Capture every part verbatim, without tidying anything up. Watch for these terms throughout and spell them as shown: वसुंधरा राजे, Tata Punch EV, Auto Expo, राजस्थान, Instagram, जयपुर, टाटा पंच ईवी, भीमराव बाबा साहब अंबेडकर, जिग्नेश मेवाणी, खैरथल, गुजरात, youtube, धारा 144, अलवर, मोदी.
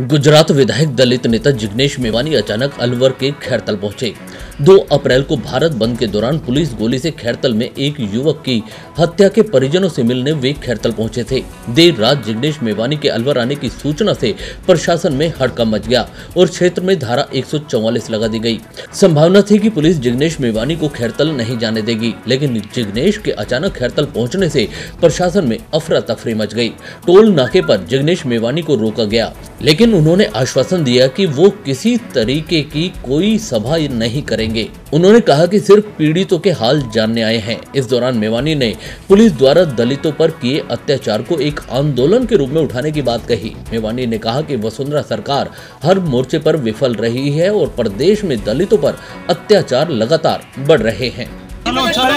गुजरात विधायक दलित नेता जिग्नेश मेवाणी अचानक अलवर के खैरथल पहुंचे। दो अप्रैल को भारत बंद के दौरान पुलिस गोली से खैरथल में एक युवक की हत्या के परिजनों से मिलने वे खैरथल पहुंचे थे। देर रात जिग्नेश मेवाणी के अलवर आने की सूचना से प्रशासन में हड़कंप मच गया और क्षेत्र में धारा एक सौ चौवालीस लगा दी गई। संभावना थी कि पुलिस जिग्नेश मेवाणी को खैरथल नहीं जाने देगी, लेकिन जिग्नेश के अचानक खैरथल पहुँचने से प्रशासन में अफरा तफरी मच गई। टोल नाके पर जिग्नेश मेवाणी को रोका गया, लेकिन उन्होंने आश्वासन दिया कि वो किसी तरीके की कोई सभा नहीं करेंगे। उन्होंने कहा कि सिर्फ पीड़ितों के हाल जानने आए हैं। इस दौरान मेवाणी ने पुलिस द्वारा दलितों पर किए अत्याचार को एक आंदोलन के रूप में उठाने की बात कही। मेवाणी ने कहा कि वसुंधरा सरकार हर मोर्चे पर विफल रही है और प्रदेश में दलितों पर अत्याचार लगातार बढ़ रहे हैं।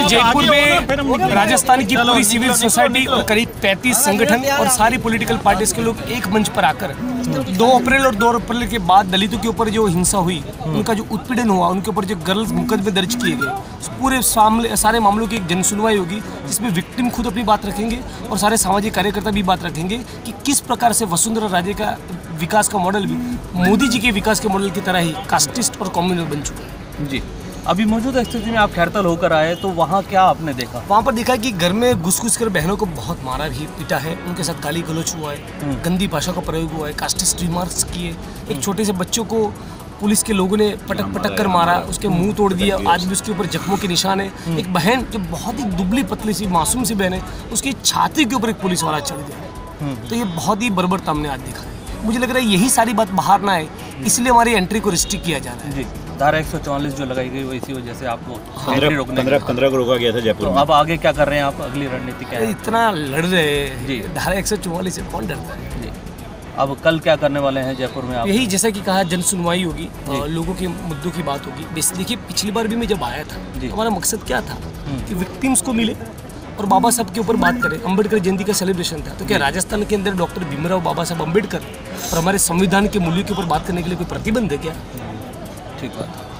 जयपुर में राजस्थान की पूरी सिविल सोसाइटी और करीब पैंतीस संगठन और सारी पॉलिटिकल पार्टीज के लोग एक मंच पर आकर दो अप्रैल और दो अप्रैल के बाद दलितों के ऊपर जो हिंसा हुई, उनका जो उत्पीड़न हुआ, उनके ऊपर जो गर्ल्स मुकदमे दर्ज किए गए, पूरे सारे मामलों की एक जनसुनवाई होगी जिसमें विक्टिम खुद अपनी बात रखेंगे और सारे सामाजिक कार्यकर्ता भी बात रखेंगे कि किस प्रकार से वसुंधरा राजे का विकास का मॉडल भी मोदी जी के विकास के मॉडल की तरह ही कास्टिस्ट और कम्युनल बन चुका है। जी, अभी मौजूदा स्थिति में आप खैरथल होकर आए तो वहाँ क्या आपने देखा? वहाँ पर देखा कि घर में घुस घुस कर बहनों को बहुत मारा भी पीटा है, उनके साथ गाली गलौच हुआ है, गंदी भाषा का प्रयोग हुआ है, कास्टिस्ट रिमार्क्स किए, एक छोटे से बच्चों को पुलिस के लोगों ने पटक पटक कर मारा, उसके मुंह तोड़ दिया, आज भी उसके ऊपर जख्मों के निशान है। एक बहन जो बहुत ही दुबली पतली सी मासूम सी बहन है, उसकी छाती के ऊपर एक पुलिस वाला चढ़ गया। तो ये बहुत ही बर्बरता हमने आज देखा है। मुझे लग रहा है यही सारी बात बाहर ना आए, इसलिए हमारी एंट्री को रिस्ट्रिक्ट किया जाना है। जी, धारा एक सौ चौवालीस जो लगाई गई वो इसी वजह से आपको पंद्रह को रोका गया था जयपुर। तो अब आगे क्या कर रहे हैं आप, अगली रणनीति क्या है? इतना लड़ रहे हैं जी, धारा एक सौ चौवालीस से कौन डरता है? जी, अब कल क्या करने वाले हैं जयपुर में आप? यही जैसा कि कहा, जनसुनवाई होगी, लोगों के मुद्दों की बात होगी। बेसिकली देखिए, पिछली बार भी मैं जब आया था, हमारा मकसद क्या था कि विक्टिम्स को मिले और बाबा साहब के ऊपर बात करें। अंबेडकर जयंती का सेलिब्रेशन था, तो क्या राजस्थान के अंदर डॉक्टर भीमराव बाबा साहब अंबेडकर और हमारे संविधान के मूल्यों के ऊपर बात करने के लिए कोई प्रतिबंध है क्या? ठीक है।